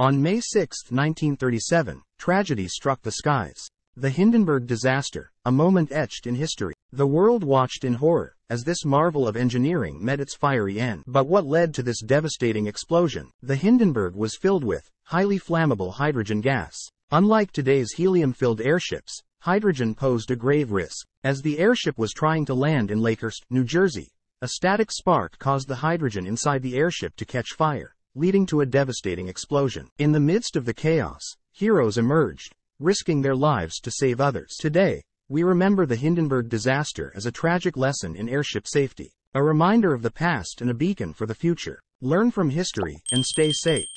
On May 6, 1937, tragedy struck the skies. The Hindenburg disaster, a moment etched in history. The world watched in horror as this marvel of engineering met its fiery end. But what led to this devastating explosion? The Hindenburg was filled with highly flammable hydrogen gas. Unlike today's helium-filled airships, hydrogen posed a grave risk. As the airship was trying to land in Lakehurst, New Jersey, a static spark caused the hydrogen inside the airship to catch fire, leading to a devastating explosion. In the midst of the chaos, heroes emerged, risking their lives to save others. Today, we remember the Hindenburg disaster as a tragic lesson in airship safety, a reminder of the past and a beacon for the future. Learn from history and stay safe.